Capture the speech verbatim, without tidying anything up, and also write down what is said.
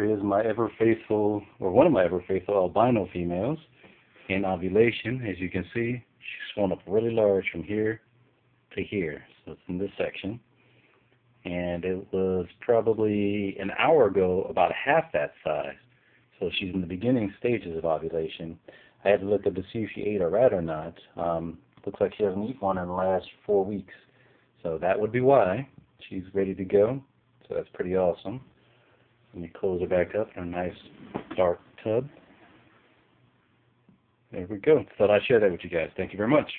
Here is my ever faithful, or one of my ever faithful albino females in ovulation. As you can see, she's swollen up really large from here to here. So it's in this section. And it was probably an hour ago about half that size. So she's in the beginning stages of ovulation. I had to look up to see if she ate a rat or not. Um, looks like she hasn't eaten one in the last four weeks. So that would be why. She's ready to go. So that's pretty awesome. Let me close her back up in a nice dark tub. There we go. Thought I'd share that with you guys. Thank you very much.